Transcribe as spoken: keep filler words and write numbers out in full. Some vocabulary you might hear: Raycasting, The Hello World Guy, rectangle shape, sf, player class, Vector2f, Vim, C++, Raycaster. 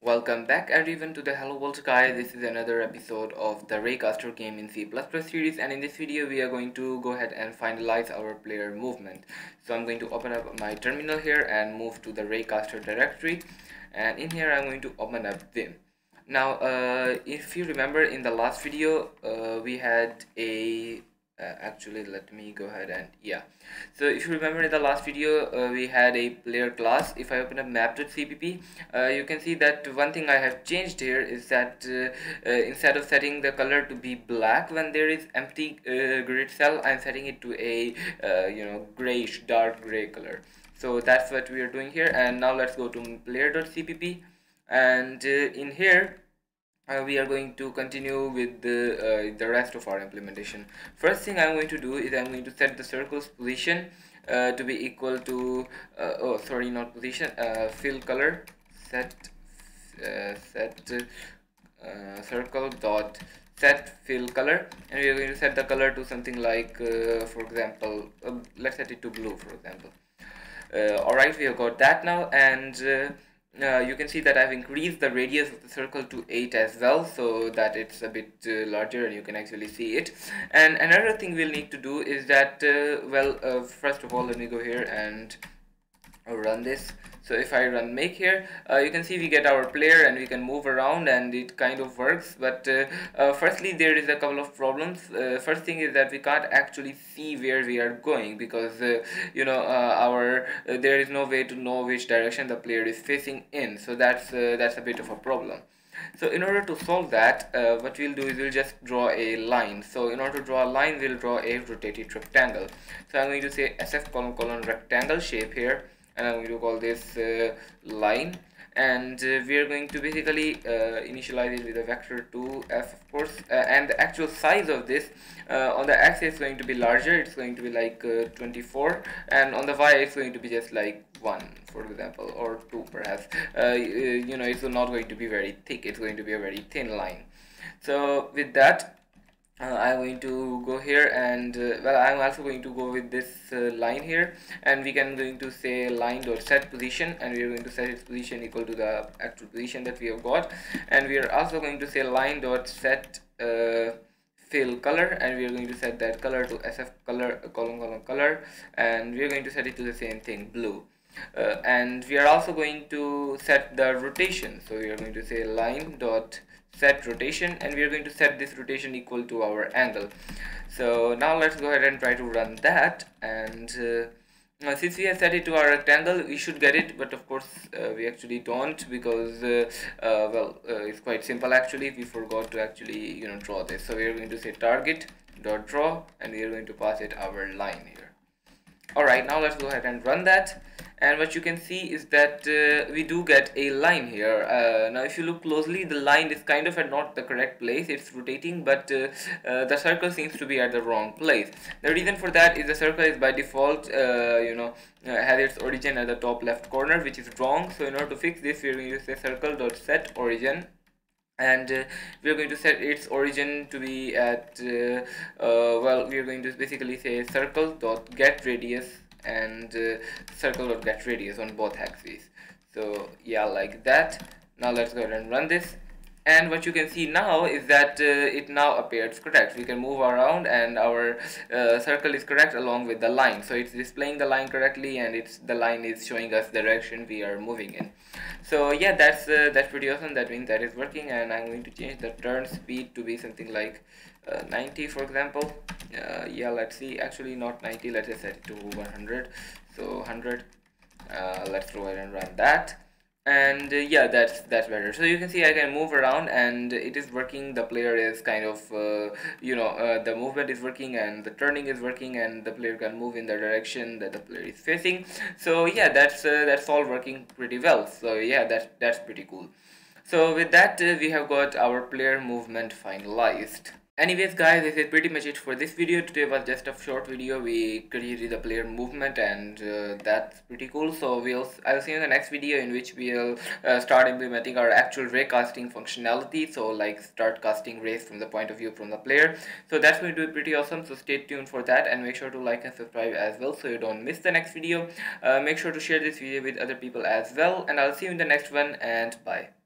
Welcome back everyone to the Hello World Guy. This is another episode of the Raycaster game in C plus plus series, and in this video we are going to go ahead and finalize our player movement. So I'm going to open up my terminal here and move to the Raycaster directory, and in here I'm going to open up Vim. Now uh, if you remember in the last video uh, we had a Uh, actually let me go ahead and yeah so if you remember in the last video uh, we had a player class. If I open up map dot c p p, uh, you can see that one thing I have changed here is that uh, uh, instead of setting the color to be black when there is empty uh, grid cell, I'm setting it to a uh, you know grayish dark gray color. So that's what we are doing here. And now let's go to player dot c p p, and uh, in here Uh, we are going to continue with the, uh, the rest of our implementation. First thing I'm going to do is I'm going to set the circle's position uh, to be equal to uh, oh sorry not position uh, fill color set uh, set uh, circle dot set fill color, and we are going to set the color to something like uh, for example uh, let's set it to blue, for example. Uh, alright, we have got that now, and uh, Uh, you can see that I've increased the radius of the circle to eight as well, so that it's a bit uh, larger and you can actually see it. And another thing we'll need to do is that uh, well uh, first of all let me go here and run this. So if I run make here, uh, you can see we get our player and we can move around and it kind of works, but uh, uh, firstly there is a couple of problems. Uh, first thing is that we can't actually see where we are going, because uh, you know uh, our uh, there is no way to know which direction the player is facing in, so that's uh, that's a bit of a problem. So in order to solve that, uh, what we'll do is we'll just draw a line. So in order to draw a line, we'll draw a rotated rectangle. So I'm going to say sf colon colon rectangle shape here, and I'm going to call this uh, line, and uh, we are going to basically uh, initialize it with a vector two f, of course, uh, and the actual size of this uh, on the x is going to be larger, it's going to be like uh, twenty-four, and on the y it's going to be just like one, for example, or two perhaps. Uh, you know, it's not going to be very thick, it's going to be a very thin line. So with that, Uh, I'm going to go here, and uh, well, I'm also going to go with this uh, line here, and we can going to say line dot set position, and we are going to set its position equal to the actual position that we have got, and we are also going to say line dot set uh, fill color, and we are going to set that color to sf color colon colon color, and we are going to set it to the same thing, blue. Uh, and we are also going to set the rotation, so we are going to say line dot set rotation, and we are going to set this rotation equal to our angle. So now let's go ahead and try to run that, and uh, now since we have set it to our rectangle, we should get it, but of course uh, we actually don't, because uh, uh, well uh, it's quite simple actually, we forgot to actually you know draw this. So we are going to say target dot draw, and we are going to pass it our line here. Alright, now let's go ahead and run that, and what you can see is that uh, we do get a line here. Uh, now if you look closely, the line is kind of at not the correct place, it's rotating, but uh, uh, the circle seems to be at the wrong place. The reason for that is the circle is by default uh, you know uh, has its origin at the top left corner, which is wrong. So in order to fix this, we are going to say circle dot set origin, and uh, we are going to set its origin to be at uh, uh, well we are going to basically say circle dot get radius and uh, circle dot get radius on both axes. So yeah, like that. Now let's go ahead and run this, and what you can see now is that uh, it now appears correct. We can move around and our uh, circle is correct along with the line, so it's displaying the line correctly, and it's the line is showing us the direction we are moving in. So yeah, that's uh, that's pretty awesome. That means that is working, and I'm going to change the turn speed to be something like uh, ninety, for example. Uh, yeah, let's see, actually not ninety, let's just set it to one hundred. So one hundred, uh, let's go ahead and run that, and uh, yeah, that's that's better. So you can see I can move around and it is working. The player is kind of uh, you know uh, the movement is working and the turning is working, and the player can move in the direction that the player is facing. So yeah, that's uh, that's all working pretty well. So yeah, that's that's pretty cool. So with that, uh, we have got our player movement finalized. Anyways guys, this is pretty much it for this video. Today was just a short video, we created the player movement, and uh, that's pretty cool. So we'll I'll see you in the next video, in which we'll uh, start implementing our actual raycasting functionality, so like start casting rays from the point of view from the player. So that's going to be pretty awesome, so stay tuned for that, and make sure to like and subscribe as well so you don't miss the next video. Uh, make sure to share this video with other people as well, and I'll see you in the next one, and bye.